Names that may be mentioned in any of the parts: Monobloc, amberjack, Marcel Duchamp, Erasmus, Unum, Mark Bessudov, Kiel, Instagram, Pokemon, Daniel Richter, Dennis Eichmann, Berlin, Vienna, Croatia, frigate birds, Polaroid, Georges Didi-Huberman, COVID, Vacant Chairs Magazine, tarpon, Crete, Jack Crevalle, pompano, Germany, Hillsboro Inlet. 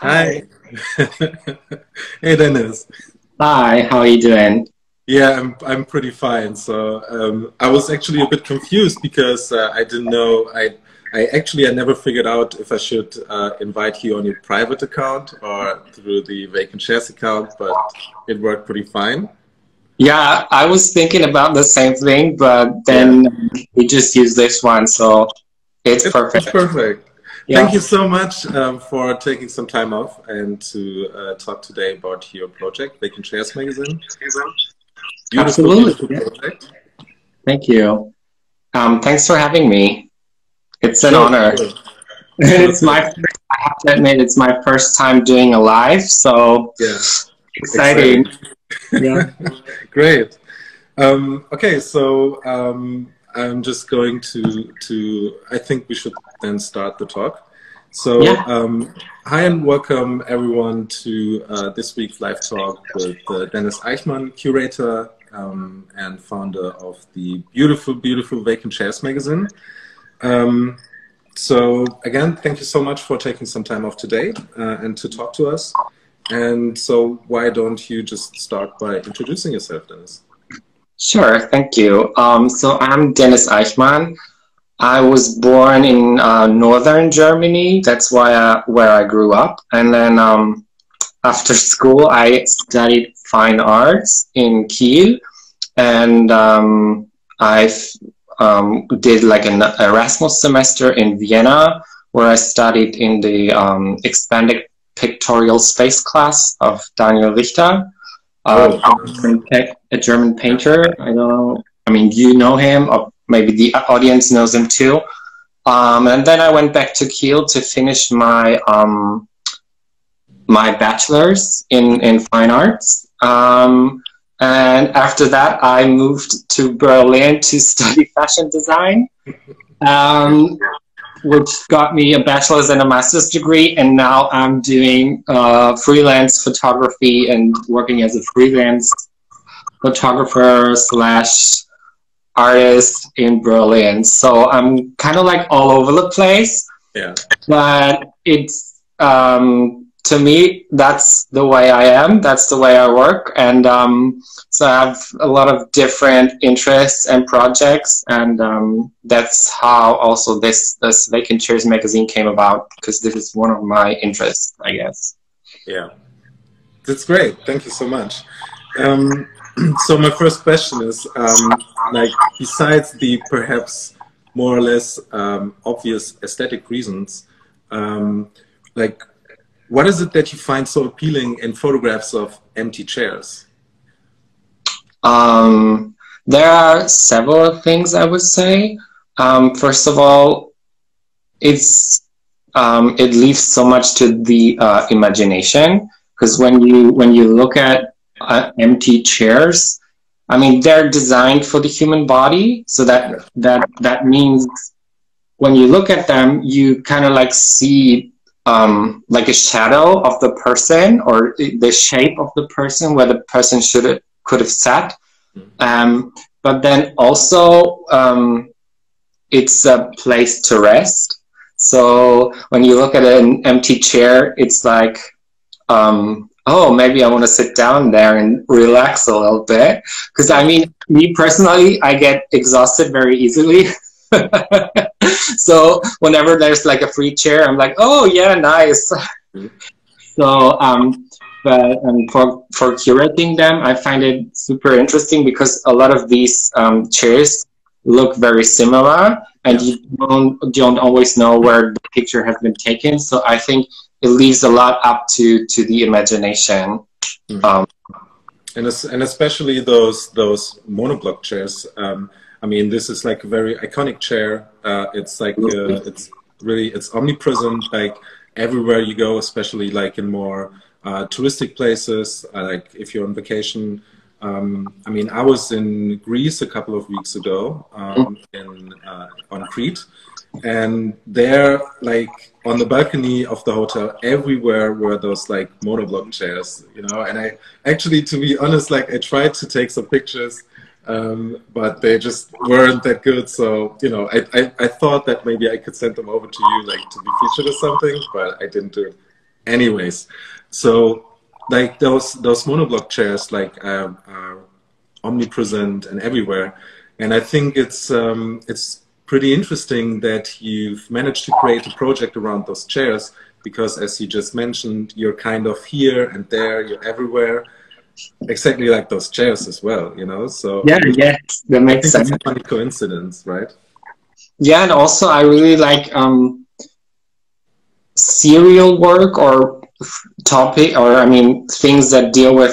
Hi. Hey, Dennis. Hi, how are you doing? Yeah, I'm pretty fine. So I was actually a bit confused because I didn't know. I never figured out if I should invite you on your private account or through the Vacant Chairs account, but it worked pretty fine. Yeah, I was thinking about the same thing, but then we just used this one, so it's perfect. It's perfect. Yeah. Thank you so much for taking some time off and to talk today about your project, Vacant Chairs Magazine. Beautiful, absolutely. Beautiful project. Thank you. Thanks for having me. It's an honor. Sure. It's I have to admit, it's my first time doing a live, so exciting. Yeah. Great. Okay, so I'm just going to I think we should then start the talk. So hi and welcome everyone to this week's live talk with Dennis Eichmann, curator and founder of the beautiful, beautiful Vacant Chairs magazine. So again, thank you so much for taking some time off today and to talk to us. And so why don't you just start by introducing yourself, Dennis? Sure, thank you. So I'm Dennis Eichmann. I was born in northern Germany. That's why where I grew up. And then after school, I studied fine arts in Kiel. And I did like an Erasmus semester in Vienna, where I studied in the expanded pictorial space class of Daniel Richter. A German painter. I don't know. I mean, you know him, or maybe the audience knows him too. And then I went back to Kiel to finish my my bachelor's in fine arts. And after that, I moved to Berlin to study fashion design, which got me a bachelor's and a master's degree, and now I'm doing freelance photography and working as a freelance photographer slash artist in Berlin. So I'm kind of like all over the place, but it's to me, that's the way I am, that's the way I work, and so I have a lot of different interests and projects, and that's how also this Vacant Chairs magazine came about, because this is one of my interests, I guess. Yeah, that's great. Thank you so much. So my first question is, like, besides the perhaps more or less obvious aesthetic reasons, like, what is it that you find so appealing in photographs of empty chairs? There are several things I would say. First of all, it's it leaves so much to the imagination, because when you look at empty chairs, I mean, they're designed for the human body, so that means when you look at them, you kind of like see like a shadow of the person, or the shape of the person, where the person could have sat. But then also it's a place to rest. So when you look at an empty chair, it's like, oh, maybe I want to sit down there and relax a little bit. Because I mean, me personally, I get exhausted very easily. So whenever there's like a free chair, I'm like, oh yeah, nice. So but for curating them, I find it super interesting, because a lot of these chairs look very similar, and you don't always know where the picture has been taken. So I think it leaves a lot up to the imagination. And especially those monobloc chairs. I mean, this is like a very iconic chair. It's like, it's omnipresent, like everywhere you go, especially like in more touristic places, like if you're on vacation. I mean, I was in Greece a couple of weeks ago on Crete, and there, like on the balcony of the hotel, everywhere were those like monobloc chairs, you know, and I actually, to be honest, like I tried to take some pictures, but they just weren't that good. So, you know, I thought that maybe I could send them over to you, like to be featured or something, but I didn't do it. Anyways, so like those monobloc chairs, like are omnipresent and everywhere. And I think it's pretty interesting that you've managed to create a project around those chairs, because as you just mentioned, you're kind of here and there, you're everywhere, exactly like those chairs as well, you know? So yeah, yes, that makes sense. It's a funny coincidence, right? Yeah, and also I really like serial work or topic, or I mean things that deal with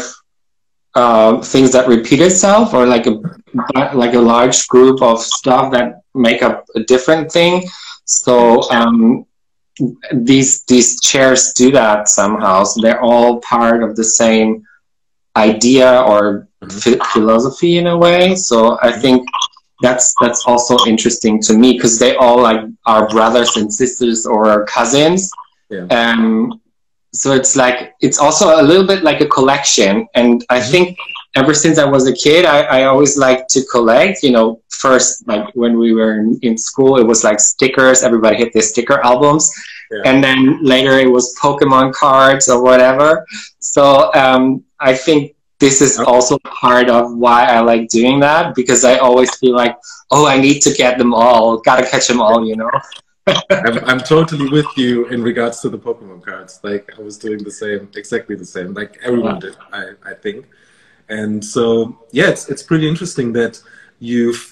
things that repeat itself, or like a large group of stuff that make up a different thing. So these chairs do that somehow. So they're all part of the same idea or philosophy in a way. So I think that's also interesting to me, because they all like are brothers and sisters or cousins. Yeah. So it's like, it's also a little bit like a collection. And I think ever since I was a kid, I always liked to collect, you know, first, like when we were in school, it was like stickers, everybody had their sticker albums. Yeah. And then later it was Pokemon cards or whatever. So I think this is also part of why I like doing that, because I always feel like, oh, I need to get them all, gotta catch them all, you know? I'm totally with you in regards to the Pokemon cards. Like I was doing the same, exactly the same, like everyone did, I think. And so, yeah, it's pretty interesting that you've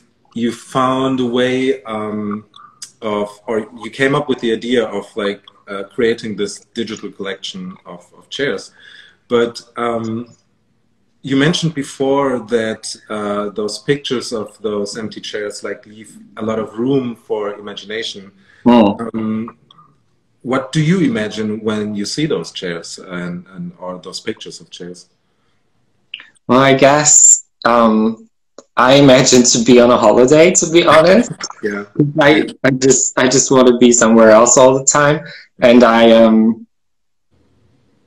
found a way or you came up with the idea of like creating this digital collection of chairs. But you mentioned before that those pictures of those empty chairs like leave a lot of room for imagination. Oh. What do you imagine when you see those chairs and or those pictures of chairs? Well, I guess I imagine to be on a holiday, to be honest. Yeah. I just want to be somewhere else all the time, and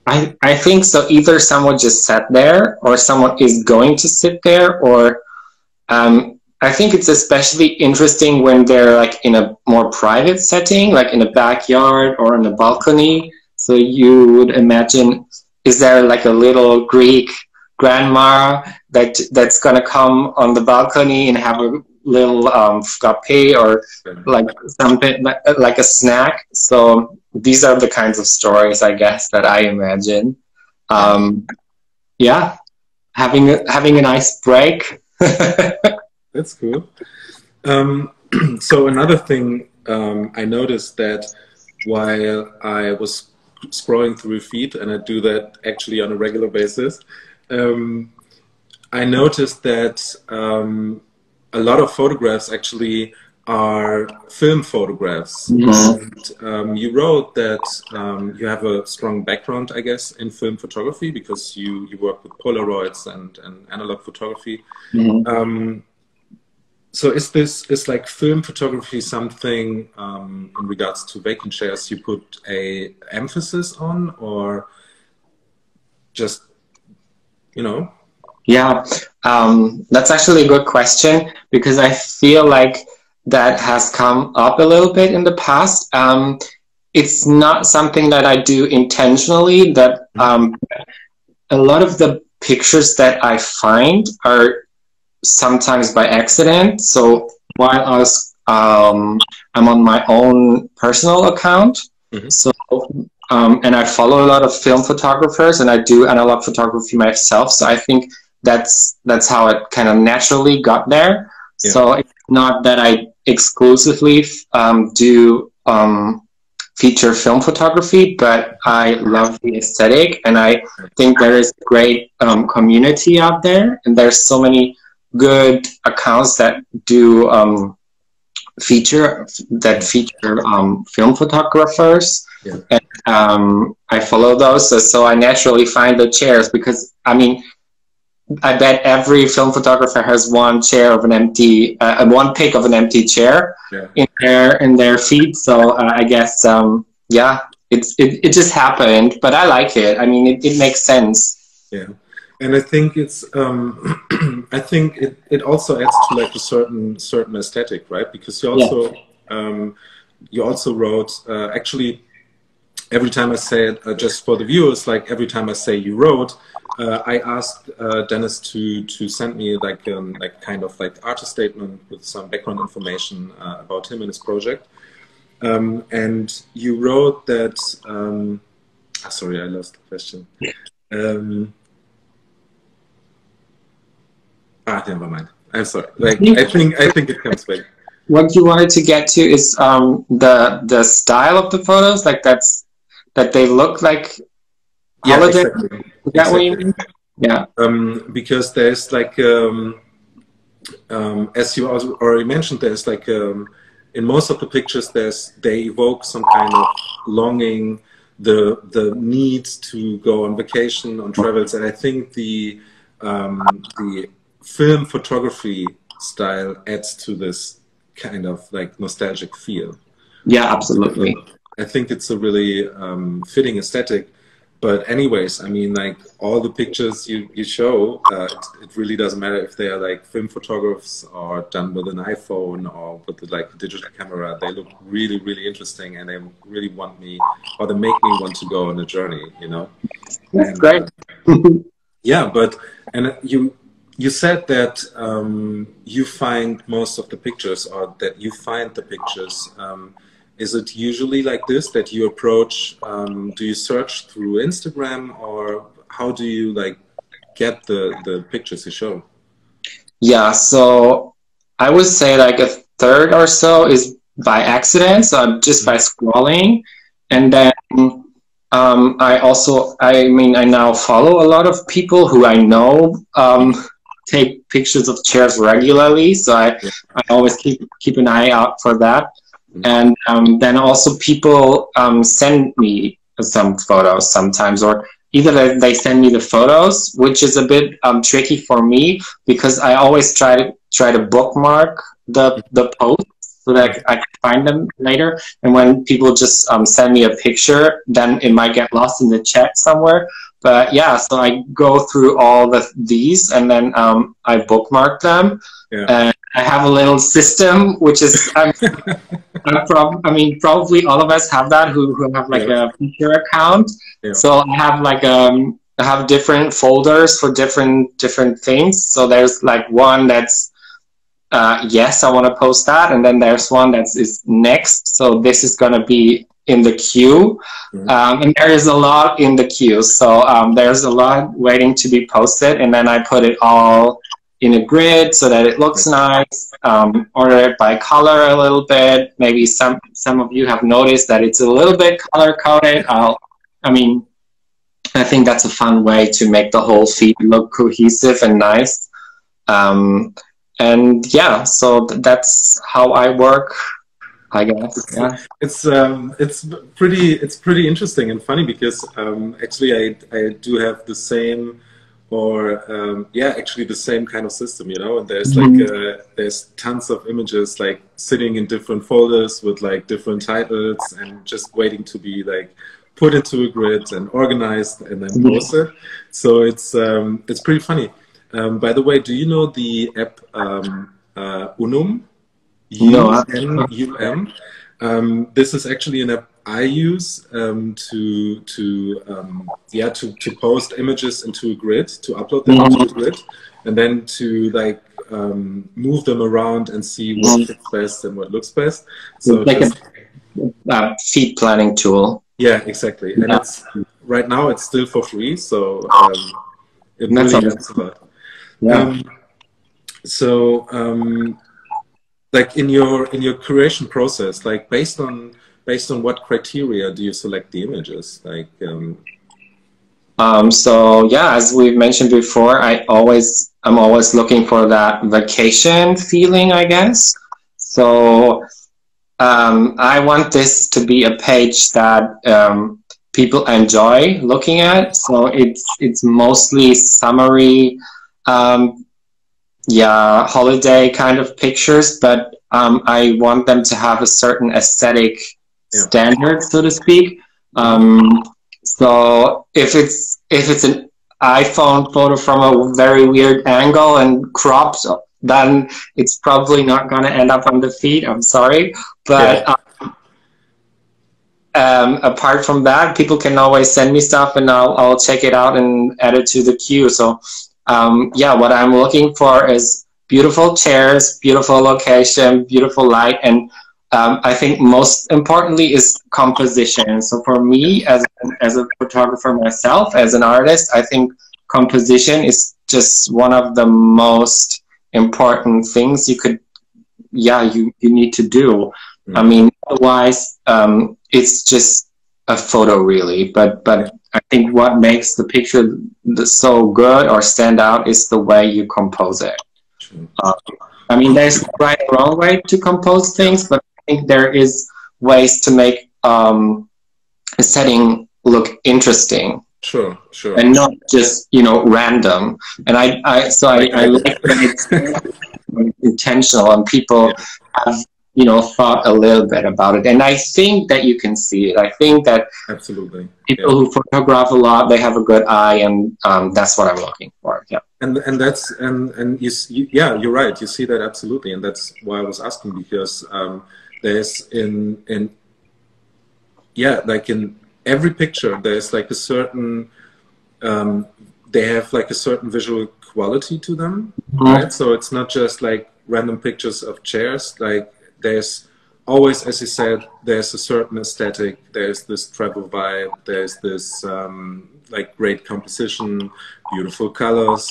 I think so. Either someone just sat there, or someone is going to sit there, or I think it's especially interesting when they're like in a more private setting, like in a backyard or on a balcony. So you would imagine, is there like a little Greek grandma that's gonna come on the balcony and have a little frappe or like something like a snack? So these are the kinds of stories, I guess, that I imagine. Yeah, having a nice break. That's cool. So another thing I noticed that while I was scrolling through feed, and I do that actually on a regular basis. I noticed that a lot of photographs actually are film photographs. Mm-hmm. And, you wrote that you have a strong background, I guess, in film photography, because you work with Polaroids and analog photography. Mm-hmm. So is like film photography something in regards to Vacant Chairs you put a emphasis on, or just, you know? Yeah, that's actually a good question, because I feel like that has come up a little bit in the past. It's not something that I do intentionally, that a lot of the pictures that I find are sometimes by accident. So while I was, I'm on my own personal account, mm-hmm. so and I follow a lot of film photographers, and I do analog photography myself. So I think that's how it kind of naturally got there. Yeah. So it's not that I exclusively do feature film photography, but I love the aesthetic, and I think there is a great community out there, and there's so many good accounts that do feature film photographers. Yeah. And I follow those, so I naturally find the chairs, because I mean, I bet every film photographer has one chair of an empty, one pic of an empty chair. Yeah. in their feed. So I guess, yeah, it just happened, but I like it. I mean, it makes sense. Yeah, and I think it's, I think it also adds to like a certain aesthetic, right? Because you also wrote actually. every time I say it, just for the viewers, like every time I say you wrote, I asked Dennis to send me like kind of like artist statement with some background information about him and his project. And you wrote that. Sorry, I lost the question. Yeah. Never mind. I'm sorry. Like I think it comes back. What you wanted to get to is the style of the photos, like that they look like holiday. Yeah, exactly. Is that what you mean? Yeah. Because there's like as you already mentioned, there's like in most of the pictures they evoke some kind of longing, the need to go on vacation, on travels, and I think the film photography style adds to this kind of like nostalgic feel. Yeah, absolutely. I think it's a really fitting aesthetic. But anyways, I mean, like all the pictures you show, it really doesn't matter if they are like film photographs or done with an iPhone or with like a digital camera. They look really, really interesting, and they really want me, or they make me want to go on a journey. You know, that's great. Yeah, and you said that you find most of the pictures, or that you find the pictures. Is it usually like this that you approach? Do you search through Instagram, or how do you like get the pictures you show? Yeah, so I would say like a third or so is by accident, so just by scrolling, and then I now follow a lot of people who I know take pictures of chairs regularly, so I always keep an eye out for that. And then also people send me some photos sometimes, or either they send me the photos, which is a bit tricky for me because I always try to bookmark the posts so that I can find them later. And when people just send me a picture, then it might get lost in the chat somewhere. But yeah, so I go through all these, and then I bookmark them. Yeah. And I have a little system, which is probably all of us have that who have like a feature account. Yeah. So I have like I have different folders for different things. So there's like one that's yes, I want to post that, and then there's one that is next. So this is gonna be in the queue, and there is a lot in the queue. So there's a lot waiting to be posted, and then I put it all in a grid so that it looks nice. Order it by color a little bit. Maybe some of you have noticed that it's a little bit color coded. I think that's a fun way to make the whole feed look cohesive and nice. And yeah, so that's how I work, I guess. Yeah. It's pretty interesting and funny because actually I do have the same. Or actually the same kind of system, you know. And there's like there's tons of images like sitting in different folders with like different titles and just waiting to be like put into a grid and organized and then posted. So it's pretty funny. By the way, do you know the app Unum? U-N-U-M. This is actually an app I use to post images into a grid, to upload them into a grid, and then to like move them around and see what fits best and what looks best. So like a feed planning tool. Yeah, exactly. And it's right now it's still for free, so it really helps a lot. Yeah. Like in your creation process, like based on what criteria do you select the images? Like, so yeah, as we've mentioned before, I'm always looking for that vacation feeling, I guess. So I want this to be a page that people enjoy looking at. So it's mostly summary, holiday kind of pictures, but I want them to have a certain aesthetic standard, so to speak. So if it's an iPhone photo from a very weird angle and cropped, then it's probably not going to end up on the feed. I'm sorry, but Apart from that, people can always send me stuff and I'll check it out and add it to the queue. So yeah, what I'm looking for is beautiful chairs, beautiful location, beautiful light, and I think most importantly is composition. So for me, as a photographer myself, as an artist, I think composition is just one of the most important things you could, yeah, you need to do. Mm. I mean, otherwise, it's just a photo, really. But I think what makes the picture so good or stand out is the way you compose it. I mean, there's no right or wrong way to compose things, but I think there is ways to make a setting look interesting. Sure, sure. And not just, you know, random. And I like that it's intentional and people have, you know, thought a little bit about it. And I think that you can see it. I think that absolutely people who photograph a lot, they have a good eye, and that's what I'm looking for. Yeah. And that's and you, yeah, you're right. You see that absolutely, and that's why I was asking, because there's in yeah, like in every picture there's like a certain they have like a certain visual quality to them, right? So it's not just like random pictures of chairs. Like there's always, as you said, there's a certain aesthetic. There's this travel vibe. There's this like great composition, beautiful colors.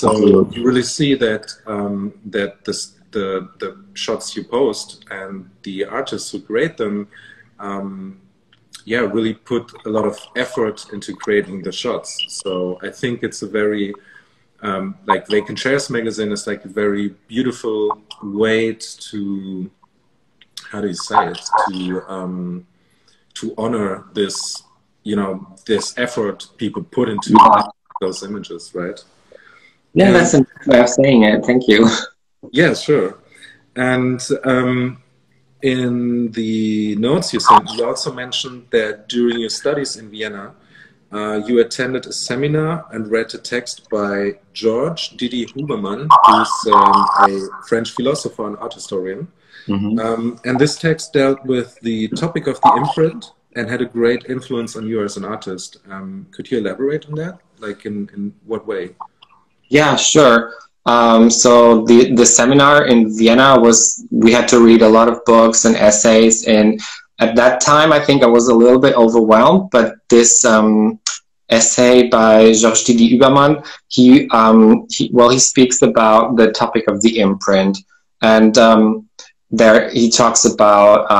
So you really see that that the shots you post and the artists who create them, yeah, really put a lot of effort into creating the shots. So I think it's a very like Vacant Chairs magazine is like a very beautiful way to, how do you say it, to honor this, you know, this effort people put into those images, right? Yeah, that's a good way of saying it. Thank you. Yeah, sure. And in the notes you sent, you also mentioned that during your studies in Vienna, you attended a seminar and read a text by Georges Didi-Huberman, who's a French philosopher and art historian. Mm-hmm. And this text dealt with the topic of the imprint and had a great influence on you as an artist. Could you elaborate on that? Like in what way? Yeah, sure. So the seminar in Vienna was, we had to read a lot of books and essays, and at that time, I think I was a little bit overwhelmed, but this essay by Georges Didi-Huberman, he speaks about the topic of the imprint, and there he talks about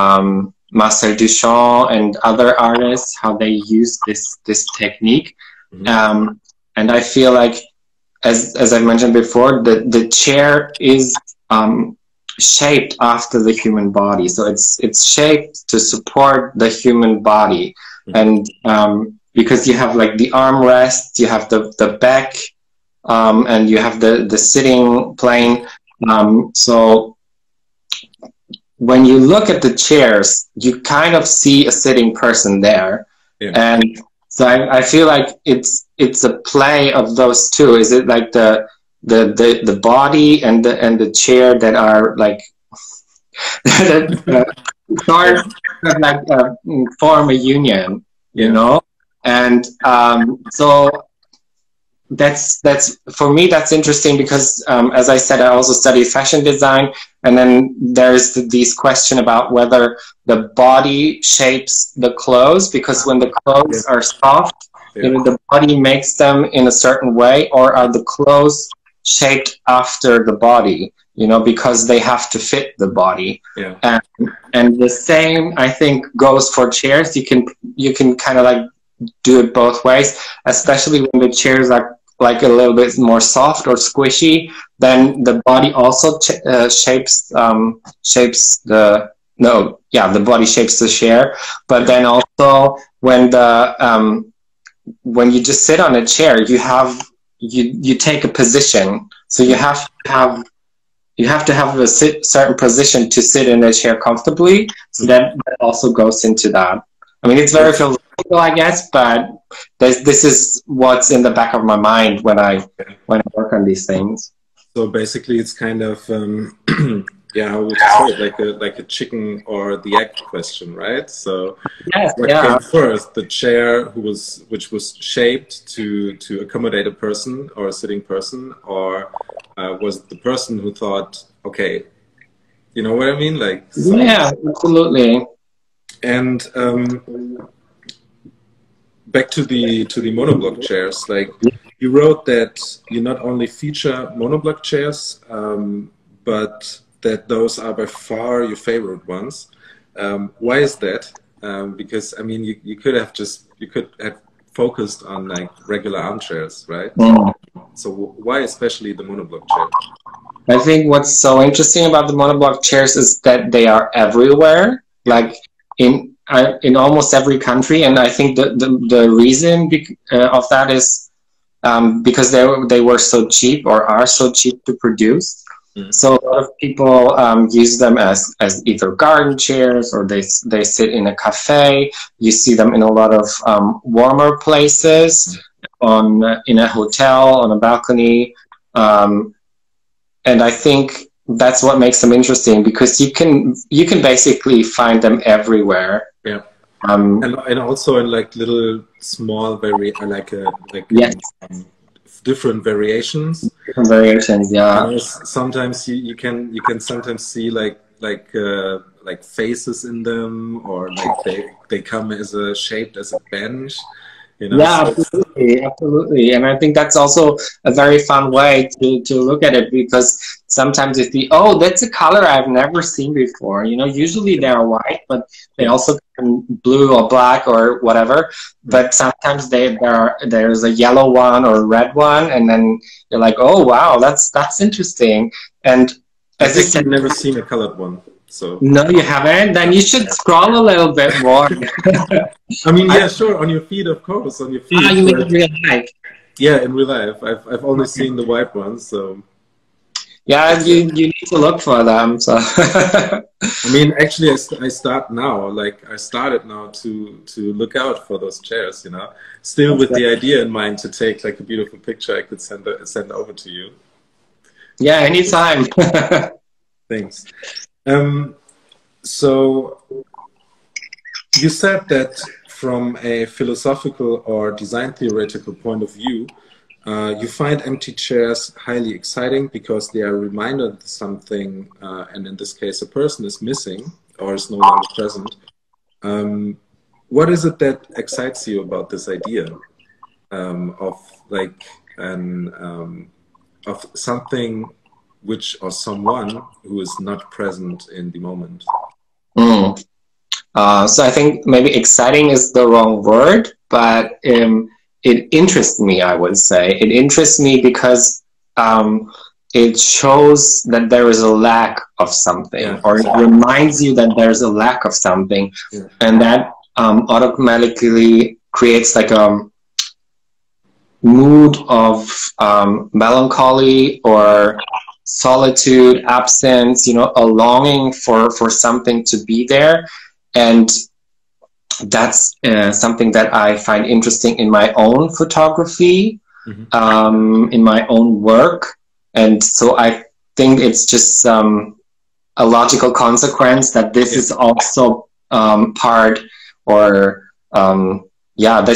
Marcel Duchamp and other artists, how they use this technique. Mm-hmm. And I feel like, as I mentioned before, the chair is shaped after the human body, so it's shaped to support the human body. Mm-hmm. And because you have like the armrest, you have the back, and you have the sitting plane. So when you look at the chairs, you kind of see a sitting person there. Yeah. And so I feel like it's a play of those two. Is it like the body and the chair that are like that start like form a union, you know? And so that's for me, that's interesting, because as I said, I also study fashion design, and then there's these question about whether the body shapes the clothes, because when the clothes are soft, you know, the body makes them in a certain way, or are the clothes shaped after the body, you know, because they have to fit the body. Yeah. And the same, I think, goes for chairs. You can kind of like do it both ways, especially when the chairs are like a little bit more soft or squishy, then the body also shapes the chair. But then also when the when you just sit on a chair, you take a position, so you have to have a certain position to sit in a chair comfortably, so that also goes into that. I mean, it's very philosophical, I guess, but this is what's in the back of my mind when I work on these things. So basically it's kind of Yeah, I would say it like a chicken or the egg question, right? So yes, what came first, the chair which was shaped to accommodate a person or a sitting person, or was it the person who thought, okay, you know what I mean? Like so. Yeah, absolutely. And back to the monobloc chairs, like you wrote that you not only feature monobloc chairs, but that those are by far your favorite ones. Why is that? Because I mean, you could have focused on like regular armchairs, right? Mm. So why especially the monobloc chair? I think what's so interesting about the monobloc chairs is that they are everywhere, like in almost every country. And I think the reason of that is because they were so cheap, or are so cheap to produce. So a lot of people use them as either garden chairs, or they sit in a cafe. You see them in a lot of warmer places, in a hotel, on a balcony. And I think that's what makes them interesting, because you can basically find them everywhere. Yeah. And also in like little small, different variations. Different variations, yeah. And sometimes you can sometimes see like faces in them, or like they come shaped as a bench. You know? Yeah, so absolutely, absolutely. And I think that's also a very fun way to look at it, because sometimes you see, oh, that's a color I've never seen before. You know, usually they are white, but they also come blue or black or whatever. But sometimes there's a yellow one or a red one, and then you're like, oh wow, that's interesting. And as I said, I've never seen a colored one. So no, you haven't. Then you should scroll a little bit more. I mean, yeah, sure, on your feet, of course, on your feet. Ah, you mean in real life? Yeah, in real life. I've only seen the white ones, so. Yeah, you need to look for them. So. I mean, actually, I started now to look out for those chairs. You know, still with the idea in mind to take like a beautiful picture I could send over to you. Yeah, anytime. Thanks. So you said that from a philosophical or design theoretical point of view, you find empty chairs highly exciting because they are a reminder that something, and in this case a person, is missing or is no longer present. What is it that excites you about this idea of something which, or someone who is not present in the moment? Mm. So I think maybe exciting is the wrong word, but it interests me, I would say. It interests me because it shows that there is a lack of something, or it reminds you that there's a lack of something. Yeah. And that automatically creates like a mood of melancholy or solitude, absence, you know, a longing for something to be there. And that's something that I find interesting in my own photography, in my own work. And so I think it's just a logical consequence that this is also this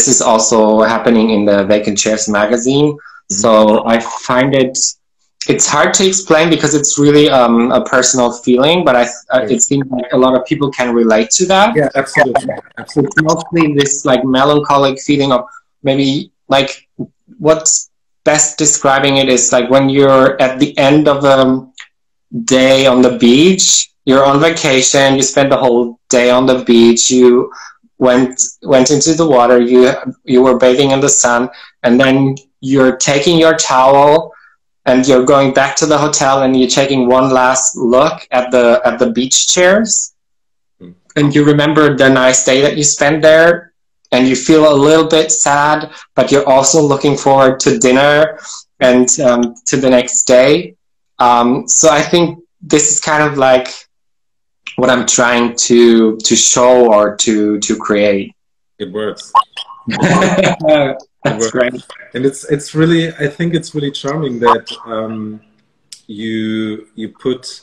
is also happening in the Vacant Chairs magazine. So I find it's hard to explain, because it's really a personal feeling, but it seems like a lot of people can relate to that. Yeah, absolutely. Absolutely. It's mostly this like melancholic feeling of, maybe like what's best describing it is like when you're at the end of a day on the beach, you're on vacation, you spend the whole day on the beach, you went into the water, you were bathing in the sun, and then you're taking your towel and you're going back to the hotel and you're taking one last look at the beach chairs, and you remember the nice day that you spent there, and you feel a little bit sad, but you're also looking forward to dinner and to the next day. So I think this is kind of like what I'm trying to show or to create. It works. That's great. And it's really, I think it's really charming that you put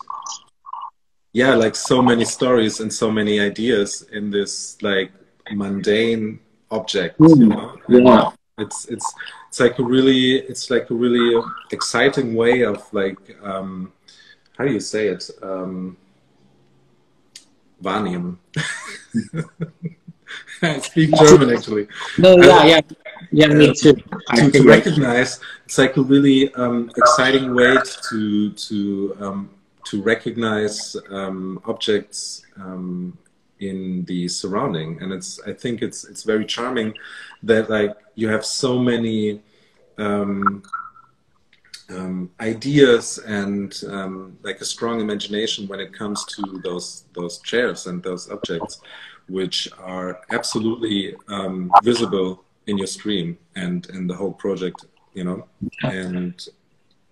yeah, like so many stories and so many ideas in this like mundane object, you know? Yeah. It's like a really exciting way of like, how do you say it? Wahrnehmen. I speak German actually. No, yeah, me too. To recognize, it's like a really exciting way to recognize objects in the surrounding, and I think it's very charming that like you have so many ideas and like a strong imagination when it comes to those chairs and those objects, which are absolutely visible in your stream and in the whole project, you know. And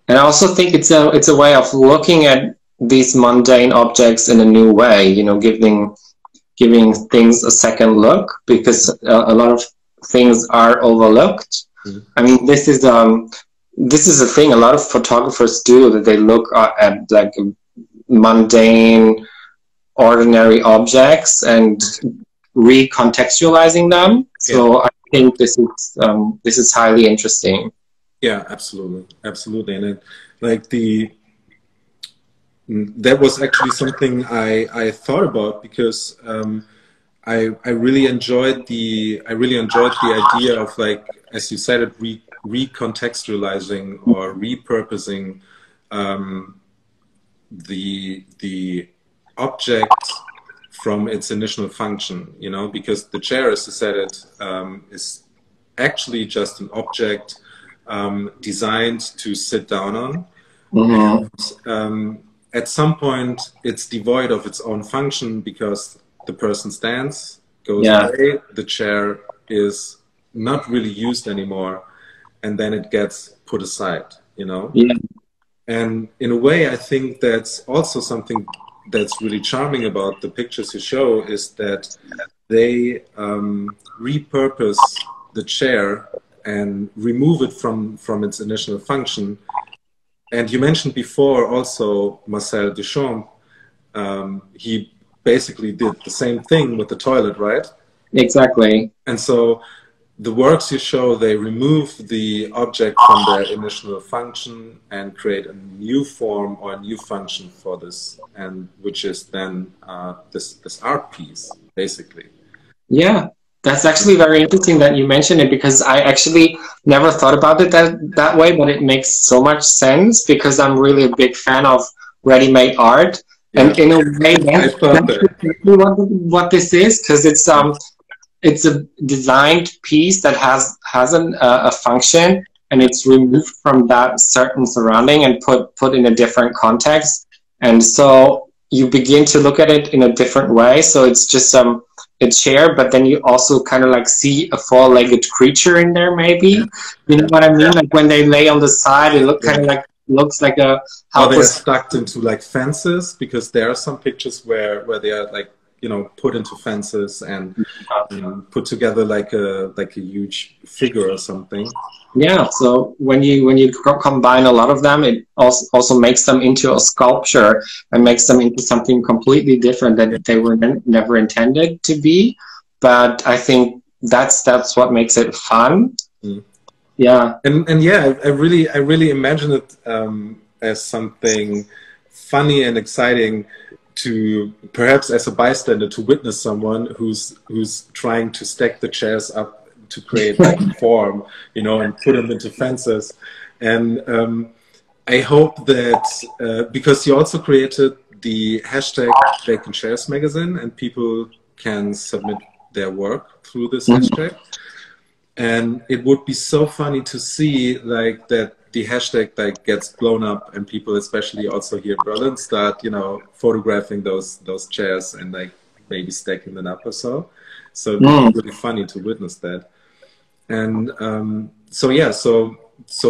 I also think it's a way of looking at these mundane objects in a new way, you know, giving things a second look, because a lot of things are overlooked. Mm-hmm. I mean, this is a thing a lot of photographers do, that they look at like mundane, ordinary objects and recontextualizing them. So yeah. I think this is highly interesting. Yeah, absolutely, and it, like that was actually something I thought about, because I really enjoyed the idea of, like, as you said, recontextualizing or repurposing the object from its initial function, you know, because the chair, as you said it, is actually just an object designed to sit down on. Mm-hmm. And, at some point, it's devoid of its own function because the person stands, goes away, the chair is not really used anymore, and then it gets put aside, you know? Yeah. And in a way, I think that's also something that's really charming about the pictures you show, is that they repurpose the chair and remove it from its initial function. And you mentioned before also Marcel Duchamp. He basically did the same thing with the toilet, right? Exactly. And so the works you show, they remove the object from their initial function and create a new form or a new function for this, and which is then this art piece, basically. Yeah. That's actually very interesting that you mentioned it, because I actually never thought about it that way, but it makes so much sense, because I'm really a big fan of ready-made art. Yeah. And in a way, that's exactly what this is, because it's a designed piece that has a function, and it's removed from that certain surrounding and put in a different context. And so you begin to look at it in a different way. So it's just a chair, but then you also kind of like see a four-legged creature in there, maybe. Yeah. You know what I mean? Yeah. Like when they lay on the side, it looks kind of like a. How they're stuck into like fences, because there are some pictures where they are like, you know, put into fences and put together like a huge figure or something. Yeah. So when you combine a lot of them, it also makes them into a sculpture and makes them into something completely different that they were never intended to be. But I think that's what makes it fun. Mm. Yeah. And yeah, I really imagine it as something funny and exciting, to perhaps as a bystander to witness someone who's trying to stack the chairs up to create like form, you know, and put them into fences. And I hope that because you also created the hashtag Vacant Chairs Magazine, and people can submit their work through this hashtag. And it would be so funny to see like that the hashtag like gets blown up, and people, especially also here in Berlin, start, you know, photographing those chairs and like maybe stacking them up or so. So it'd be really funny to witness that. And so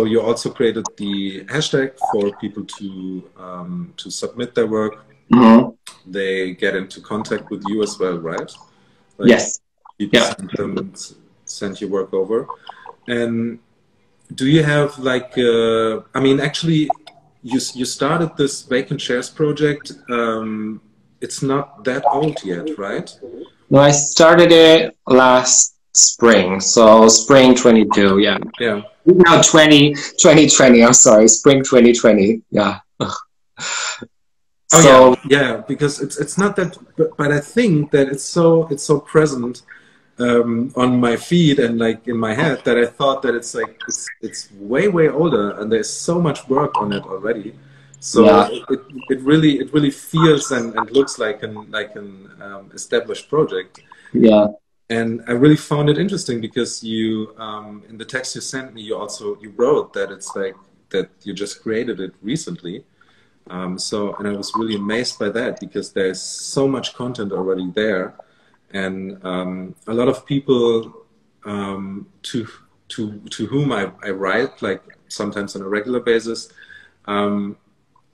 you also created the hashtag for people to submit their work. Mm-hmm. They get into contact with you as well, right? Like, yes. People send your work over. And do you have like, I mean, actually, you started this Vacant Chairs project it's not that old yet, right? No, I started it last spring, so spring 22, yeah. Yeah. No, 2020, I'm sorry, spring 2020, yeah. Oh, so yeah, because it's not that, but I think that it's so present on my feed and like in my head that I thought that it's like it's way older, and there's so much work on it already. So yeah. it really feels and looks like an established project. Yeah. And I really found it interesting because you in the text you sent me, you wrote that it's like that you just created it recently. And I was really amazed by that because there's so much content already there, and a lot of people to whom I write, like sometimes on a regular basis,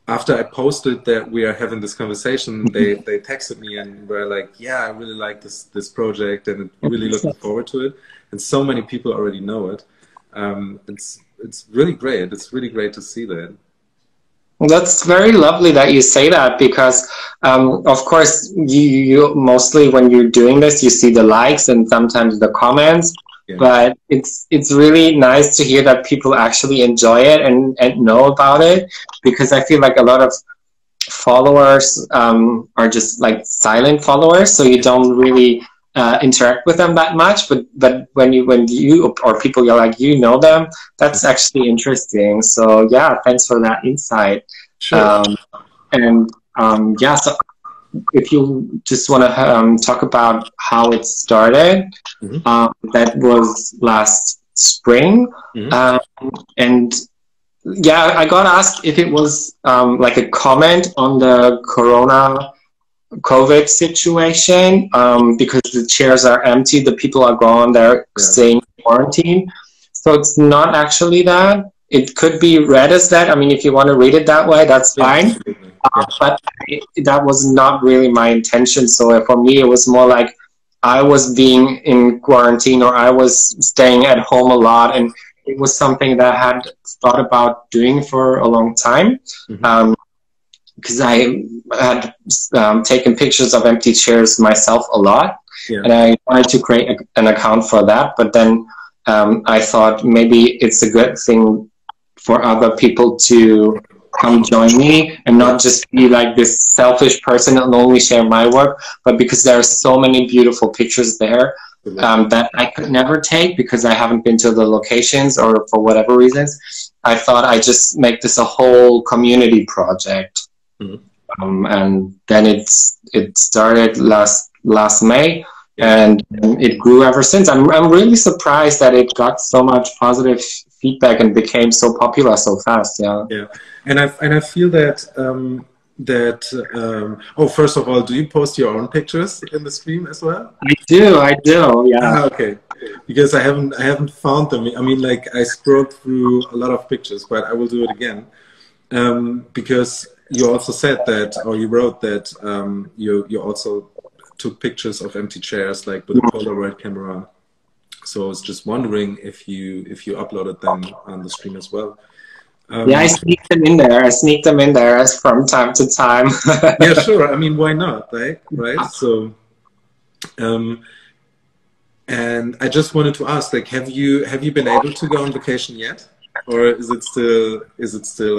after I posted that we are having this conversation, they texted me and were like, yeah, I really like this project and really looking forward to it, and so many people already know it. It's really great. It's really great to see that. That's very lovely that you say that, because of course you mostly when you're doing this you see the likes and sometimes the comments, yeah. But it's really nice to hear that people actually enjoy it and know about it, because I feel like a lot of followers are just like silent followers, so you don't really interact with them that much, but when you or people you're like, you know them, that's actually interesting. So yeah, thanks for that insight. Sure. Yeah, so if you just want to talk about how it started, mm-hmm. That was last spring, mm-hmm. And yeah, I got asked if it was like a comment on the COVID situation, because the chairs are empty, the people are gone, they're yeah. staying quarantined. So it's not actually that. It could be read as that. I mean, if you want to read it that way, that's fine. Yeah. But that was not really my intention. So for me, it was more like I was being in quarantine, or I was staying at home a lot, and it was something that I had thought about doing for a long time. Mm-hmm. Because I had taken pictures of empty chairs myself a lot, yeah. And I wanted to create an account for that. But then I thought maybe it's a good thing for other people to come join me and not just be like this selfish person and only share my work, but because there are so many beautiful pictures there that I could never take because I haven't been to the locations or for whatever reasons, I thought I'd just make this a whole community project. Mm-hmm. And then it started last May, and it grew ever since. I'm really surprised that it got so much positive feedback and became so popular so fast. Yeah. Yeah, and I feel that oh, first of all, do you post your own pictures in the stream as well? I do. Yeah. Okay. Because I haven't found them. I mean, like I scrolled through a lot of pictures, but I will do it again because. You also said that, or you wrote that you also took pictures of empty chairs, like with a Polaroid camera. So I was just wondering if you uploaded them on the stream as well. Yeah, I sneak them in there. As from time to time. Yeah, sure. I mean, why not, right? Right. So, and I just wanted to ask, like, have you been able to go on vacation yet? Or is it still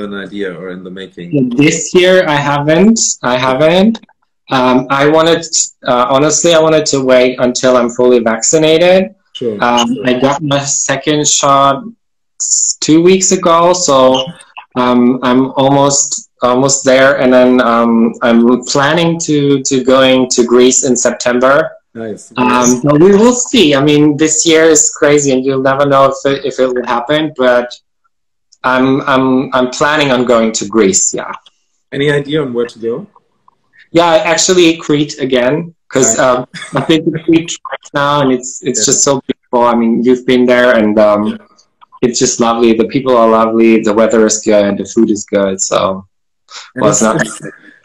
an idea or in the making? This year I haven't. I honestly wanted to wait until I'm fully vaccinated. Sure, sure. I got my second shot 2 weeks ago, so I'm almost there, and then I'm planning to going to Greece in September. Nice. So we will see. I mean, this year is crazy, and you'll never know if it will happen. But I'm planning on going to Greece. Yeah. Any idea on where to go? Yeah, actually Crete again, because I've been to Crete right now, and it's yeah. just so beautiful. I mean, you've been there, and yeah. It's just lovely. The people are lovely. The weather is good. The food is good. So, well,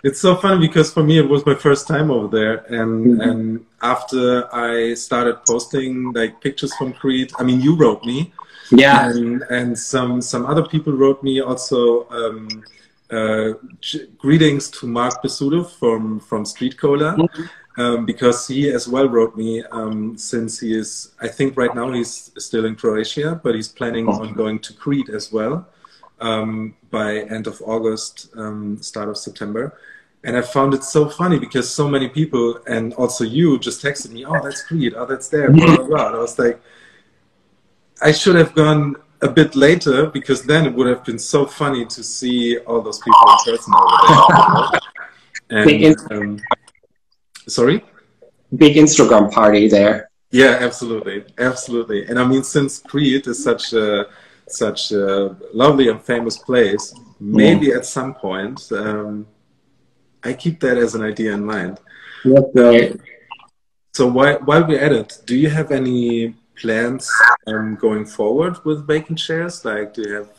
it's so funny because for me it was my first time over there, and mm-hmm. and after I started posting like pictures from Crete, I mean you wrote me, yeah, and some other people wrote me also Greetings to Mark Bessudov from Street Cola, because he as well wrote me since he is, I think right now he's still in Croatia, but he's planning on going to Crete as well by end of August, start of September. And I found it so funny because so many people, and also you, just texted me, oh, that's Crete, oh, that's there, blah, blah, blah. And I was like, I should have gone a bit later because then it would have been so funny to see all those people in person over there. And, sorry? Big Instagram party there. Yeah, absolutely, absolutely. And I mean, since Crete is such a lovely and famous place, maybe at some point, I keep that as an idea in mind. So while we're at it, do you have any plans going forward with Vacant Chairs? Like, do you have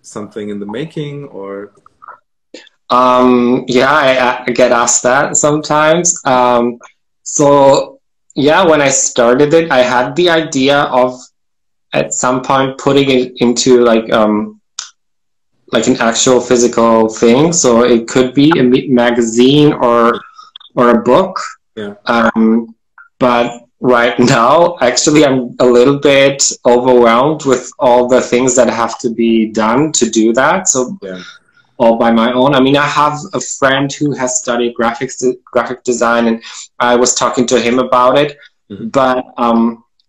something in the making or? Yeah, I get asked that sometimes. So yeah, when I started it, I had the idea of at some point putting it into like an actual physical thing. So it could be a magazine or a book. Yeah. But right now, actually, I'm a little bit overwhelmed with all the things that have to be done to do that. So yeah. All by my own. I mean, I have a friend who has studied graphic design, and I was talking to him about it. Mm-hmm. But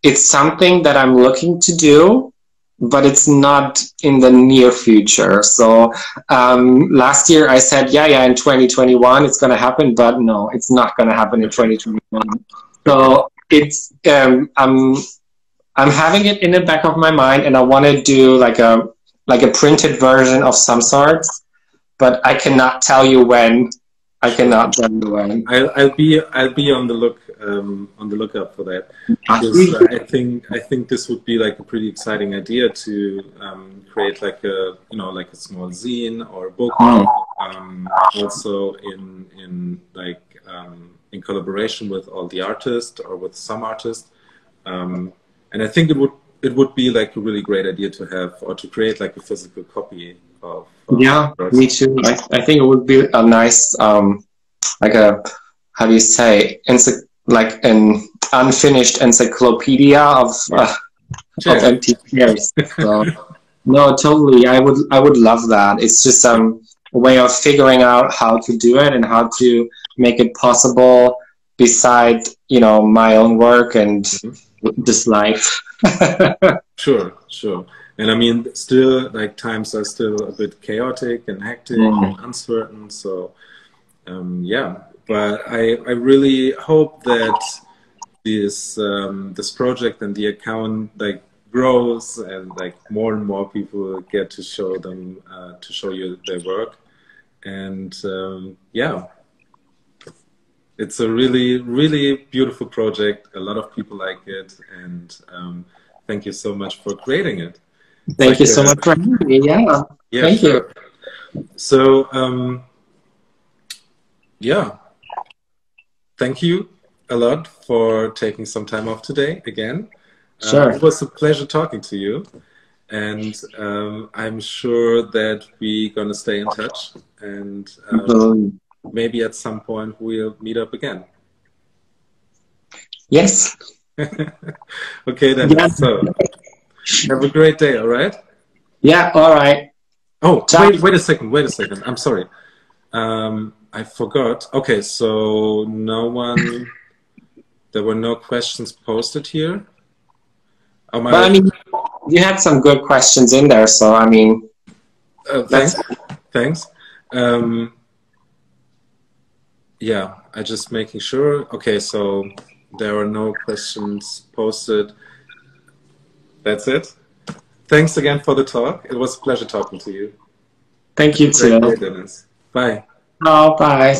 it's something that I'm looking to do, but it's not in the near future. So last year I said, yeah, in 2021 it's going to happen, but no, it's not going to happen in 2021. So it's I'm having it in the back of my mind, and I want to do like a printed version of some sort, but I cannot tell you when. I cannot tell you when. I'll be on the look lookout for that. Because I think this would be like a pretty exciting idea to create like a like a small zine or a book, also in like in collaboration with all the artists or with some artists, and I think it would be like a really great idea to have or to create like a physical copy of. Yeah, me too. I think it would be a nice, how do you say, like an unfinished encyclopedia of empty chairs. So, no, totally. I would love that. It's just a way of figuring out how to do it and how to make it possible. Beside, my own work and this life. Sure. And I mean, still, like, times are still a bit chaotic and hectic and uncertain. So, yeah. But I really hope that this project and the account like grows and like more and more people get to show them to show you their work. And yeah. It's a really, really beautiful project. A lot of people like it, and thank you so much for creating it. Thank you so much for having me. Yeah, thank you. So, yeah, thank you a lot for taking some time off today again. Sure. It was a pleasure talking to you, and I'm sure that we're gonna stay in touch and. Maybe at some point we'll meet up again. Yes. Okay then. Yeah. So have a great day. All right. Yeah. All right. Oh, wait a second. I'm sorry. I forgot. Okay. So there were no questions posted here. Oh, but I mean, you had some good questions in there. So I mean, thanks. Yeah, I just making sure. Okay, so there are no questions posted. That's it. Thanks again for the talk. It was a pleasure talking to you. Thank you, too. Bye. Oh, bye.